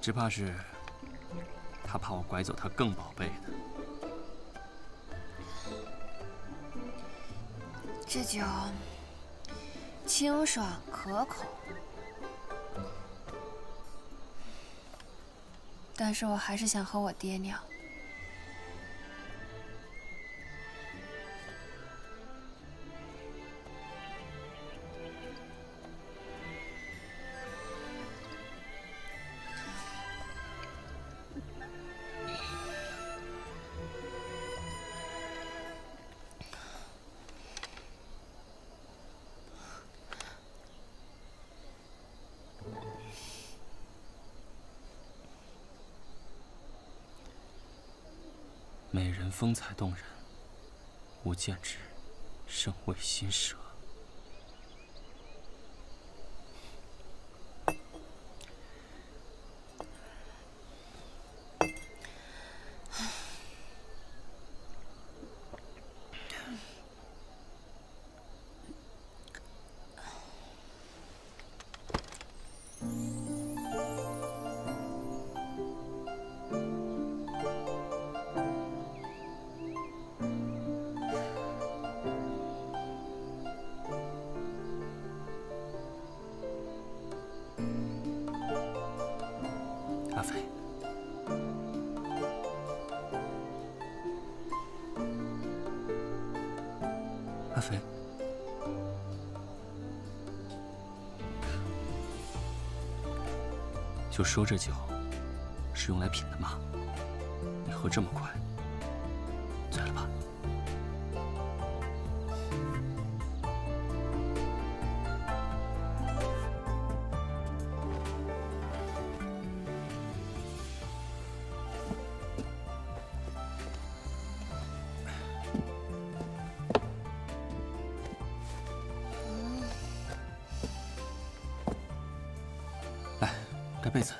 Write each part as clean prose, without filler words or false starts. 只怕是他怕我拐走他更宝贝的。这酒清爽可口，但是我还是想和我爹娘。 风采动人，吾见之甚为心折。阿飞，就说这酒是用来品的吗？你喝这么快，醉了吧？来，盖被子。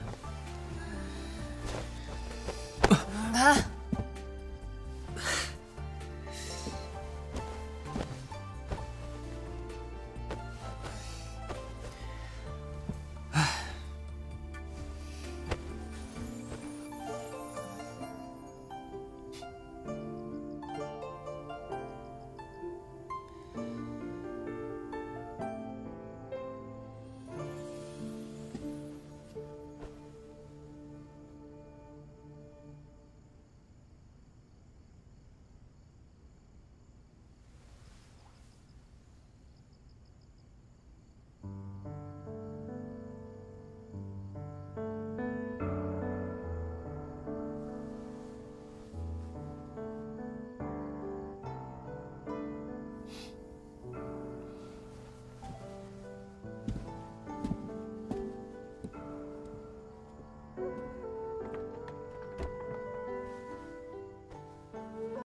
滚开！